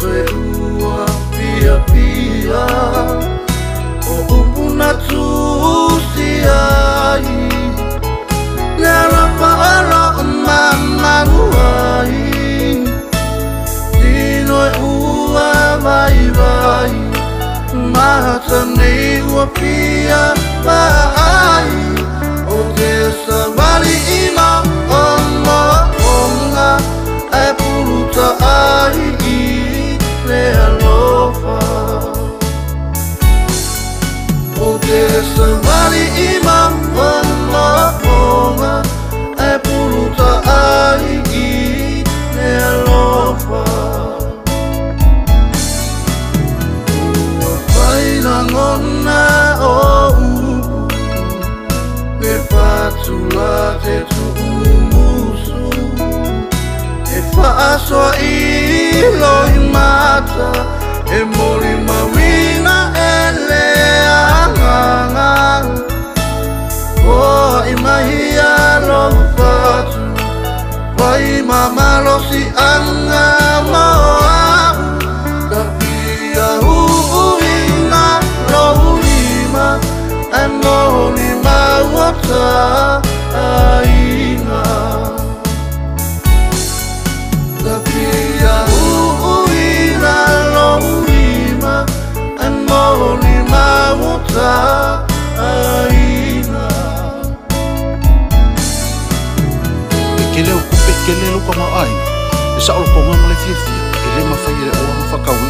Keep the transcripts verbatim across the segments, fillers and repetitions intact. soerua pia pia o umpuna tsusia nara para mamanuai dinoi ua vai vai mahatani ua pia vai o te sabali ima oma onga e puruta ai Somebody imam Allah bonga e puruta ai ne alofa Faina ngona o ne patula te tumusu e faso ilo imata e mori mawina Oh, imahia lo fatu, vai mama lo si anga moa, tapi ahuina lo lima, eno lima wata aina, tapi ahuina lo lima, eno lima wata aina. Kele o kupe kele lo kama ai, esa o kama malefifia, ele mafayele o mafakawi,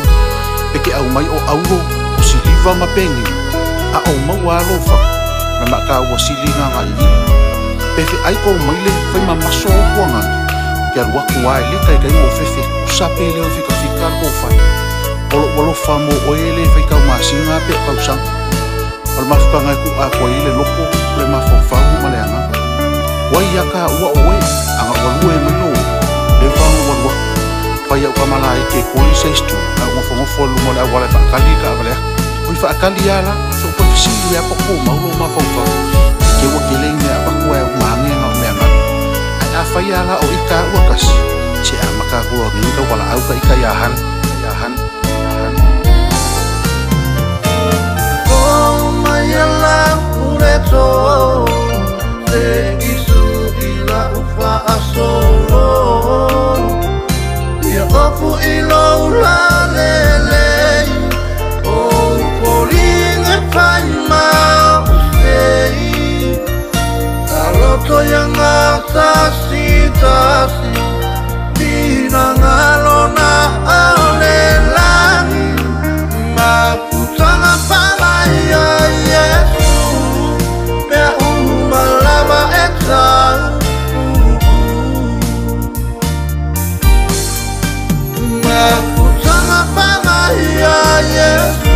peke au mai o aulo, o siliva mapeni, a o maualofa, na maka o silinga ngali, pefe ai ko maile fai mamaso o kuanga, kia rua kuai le kai kai o fefe, usape le o fika fika o fai, olo olo famo o ele fai kau masinga pe kau sang, ol mafkangai ku a koi le loko, le mafofamu maleanga, waiaka ua oe. Anga walue melo, levang walua. Paya ukamalai ke kuli seistu. Aku fongfol lumo la walai fakali ka baleh. Kui fakali ala, sopo fisili apa ku mau luma fongfol. Kewa keling me apa ku aku mangi ngau meangan. Ai afaya la o ika wakas. Si amaka ku ngi ka wala au ka ika yahan, yahan, yahan. Oh mayala ureto, segisu. Ufa asolo, ya ofu ilola lele, o polinga faima usei, aloto yanga tasi tasi, bina ngalona alelani, makutanga palaya Yesu, pea umalaba etau. Aku sangat bahagia.